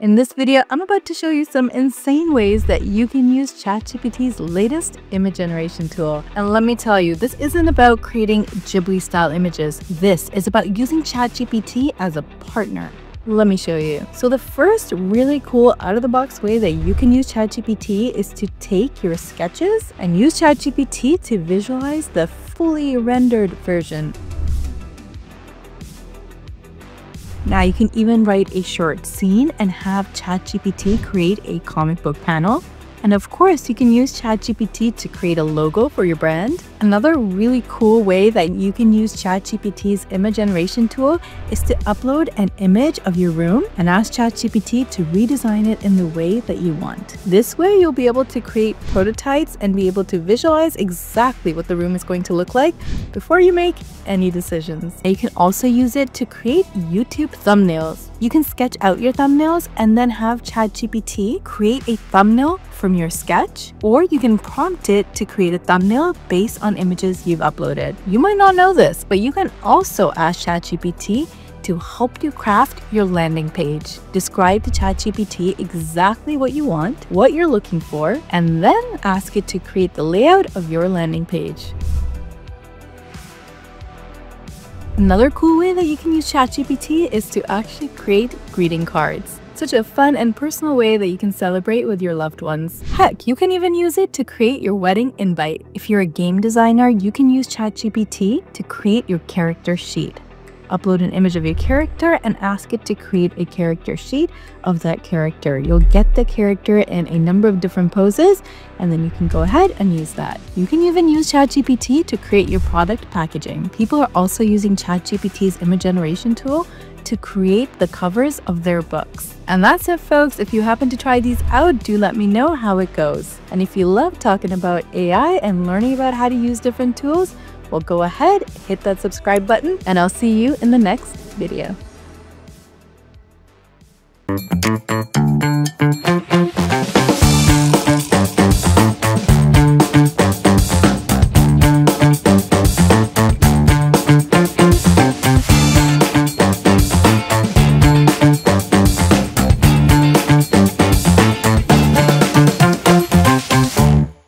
In this video, I'm about to show you some insane ways that you can use ChatGPT's latest image generation tool. And let me tell you, this isn't about creating Ghibli-style images. This is about using ChatGPT as a partner. Let me show you. So the first really cool out-of-the-box way that you can use ChatGPT is to take your sketches and use ChatGPT to visualize the fully rendered version. Now you can even write a short scene and have ChatGPT create a comic book panel. And of course, you can use ChatGPT to create a logo for your brand. Another really cool way that you can use ChatGPT's image generation tool is to upload an image of your room and ask ChatGPT to redesign it in the way that you want. This way, you'll be able to create prototypes and be able to visualize exactly what the room is going to look like before you make any decisions. And you can also use it to create YouTube thumbnails. You can sketch out your thumbnails and then have ChatGPT create a thumbnail from your sketch, or you can prompt it to create a thumbnail based on images you've uploaded. You might not know this, but you can also ask ChatGPT to help you craft your landing page. Describe to ChatGPT exactly what you want, what you're looking for, and then ask it to create the layout of your landing page. Another cool way that you can use ChatGPT is to actually create greeting cards. Such a fun and personal way that you can celebrate with your loved ones. Heck, you can even use it to create your wedding invite. If you're a game designer, you can use ChatGPT to create your character sheet. Upload an image of your character and ask it to create a character sheet of that character. You'll get the character in a number of different poses, and then you can go ahead and use that. You can even use ChatGPT to create your product packaging. People are also using ChatGPT's image generation tool to create the covers of their books. And that's it, folks. If you happen to try these out, do let me know how it goes. And if you love talking about AI and learning about how to use different tools, well, go ahead, hit that subscribe button, and I'll see you in the next video.